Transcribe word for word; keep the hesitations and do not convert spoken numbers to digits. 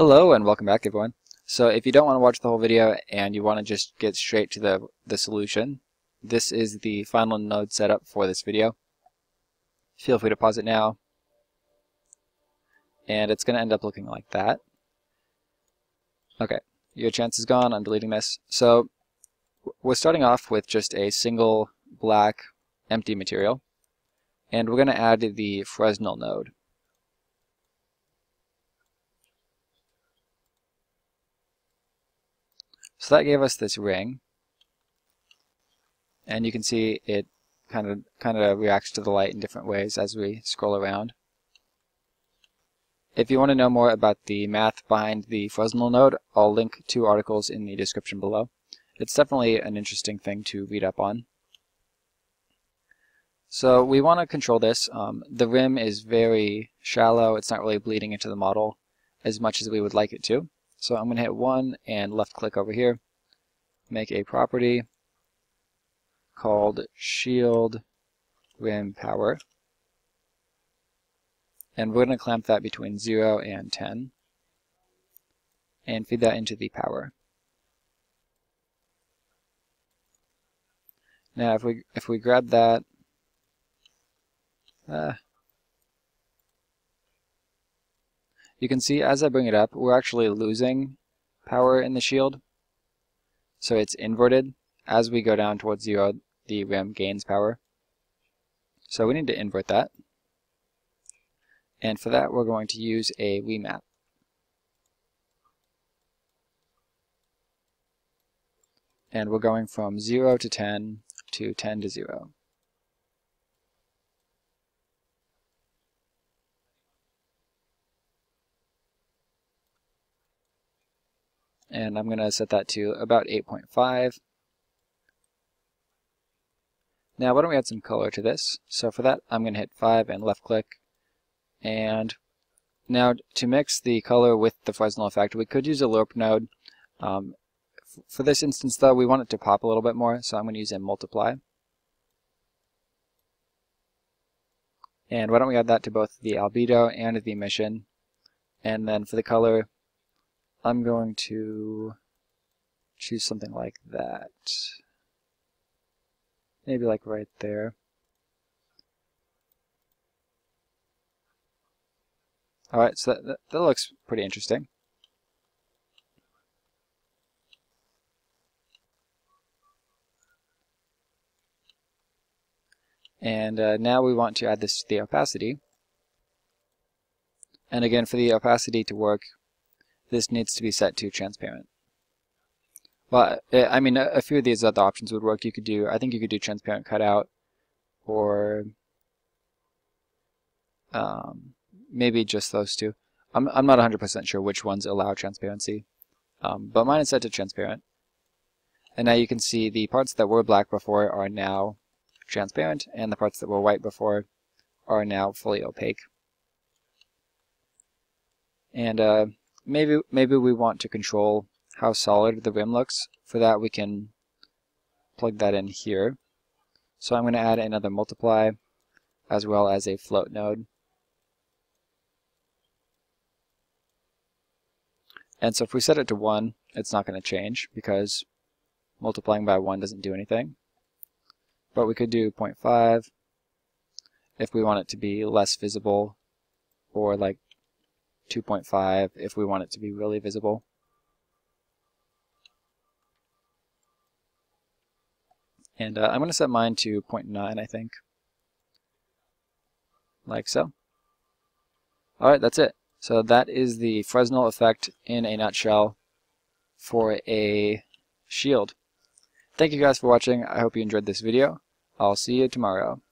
Hello and welcome back, everyone. So if you don't want to watch the whole video and you want to just get straight to the, the solution, this is the final node setup for this video. Feel free to pause it now. And it's going to end up looking like that. Okay, your chance is gone. I'm deleting this. So we're starting off with just a single black empty material. And we're going to add the Fresnel node. So that gave us this ring, and you can see it kind of kind of reacts to the light in different ways as we scroll around. If you want to know more about the math behind the Fresnel node, I'll link two articles in the description below. It's definitely an interesting thing to read up on. So we want to control this. Um, the rim is very shallow. It's not really bleeding into the model as much as we would like it to. So I'm going to hit one and left click over here, make a property called shield rim power. And we're going to clamp that between zero and ten and feed that into the power. Now if we if we grab that, uh, you can see as I bring it up, we're actually losing power in the shield. So it's inverted. As we go down towards zero, the rim gains power. So we need to invert that. And for that, we're going to use a remap. And we're going from zero to ten to ten to zero. And I'm going to set that to about eight point five. Now why don't we add some color to this? So for that, I'm going to hit five and left click. And now to mix the color with the Fresnel effect, we could use a Lerp node. Um, for this instance though, we want it to pop a little bit more, so I'm going to use a multiply. And why don't we add that to both the albedo and the emission. And then for the color, I'm going to choose something like that. Maybe like right there. Alright, so that, that, that looks pretty interesting. And uh, now we want to add this to the opacity. And again, for the opacity to work, this needs to be set to transparent. Well, I mean, a few of these other options would work. You could do, I think you could do transparent cutout, or um, maybe just those two. I'm, I'm not one hundred percent sure which ones allow transparency, um, but mine is set to transparent. And now you can see the parts that were black before are now transparent, and the parts that were white before are now fully opaque. And uh, Maybe, maybe we want to control how solid the rim looks. For that, we can plug that in here. So I'm going to add another multiply as well as a float node. And so if we set it to one, it's not going to change because multiplying by one doesn't do anything. But we could do zero point five if we want it to be less visible, or like two point five if we want it to be really visible. And uh, I'm going to set mine to zero point nine, I think. Like so. Alright, that's it. So that is the Fresnel effect in a nutshell for a shield. Thank you guys for watching. I hope you enjoyed this video. I'll see you tomorrow.